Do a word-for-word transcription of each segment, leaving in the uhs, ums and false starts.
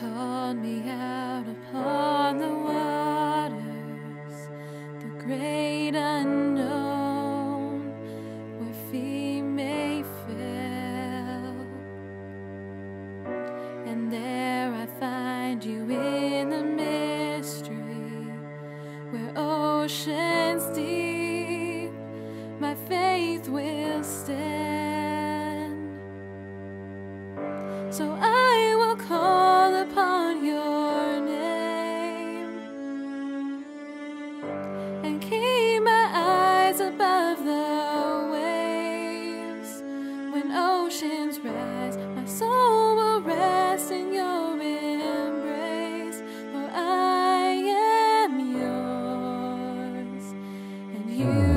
called me out upon the waters, the great unknown, where feet may fail. And there I find you in the mystery, where oceans deep, my faith will stand. So I call upon your name and keep my eyes above the waves. When oceans rise, my soul will rest in your embrace, for I am yours and you.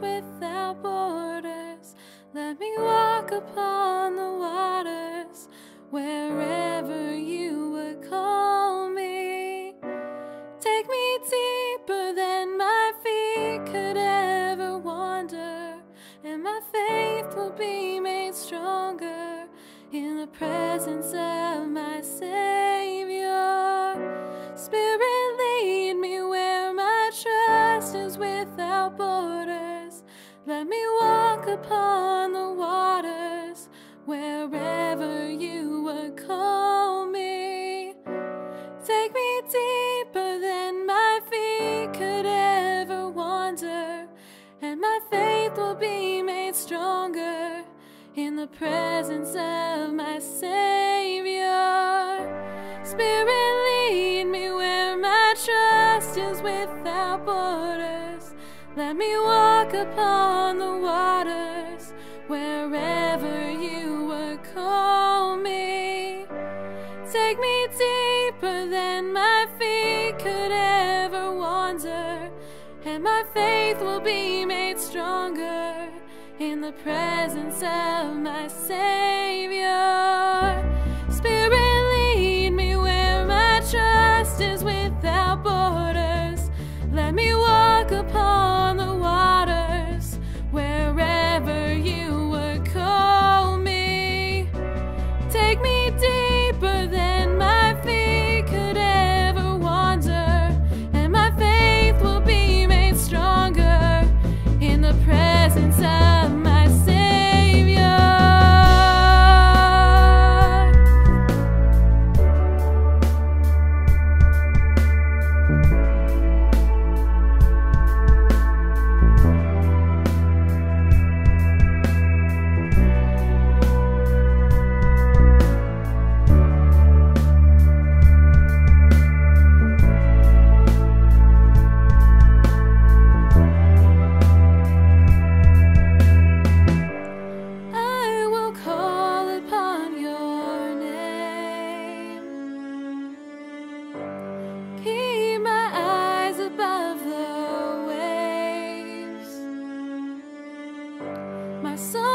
Without borders, let me walk upon the waters, wherever you would call me. Take me deeper than my feet could ever wander, and my faith will be made stronger in the presence of my Savior. Spirit, lead me where my trust is without borders. Let me walk upon the waters, wherever you would call me. Take me deeper than my feet could ever wander, and my faith will be made stronger in the presence of my Savior. Spirit, lead me where my trust is without borders. Let me walk upon the waters, wherever you would call me. Take me deeper than my feet could ever wander, and my faith will be made stronger in the presence of my Savior. Spirit, lead me where my trust is without borders. Let me walk upon Thank you. sun.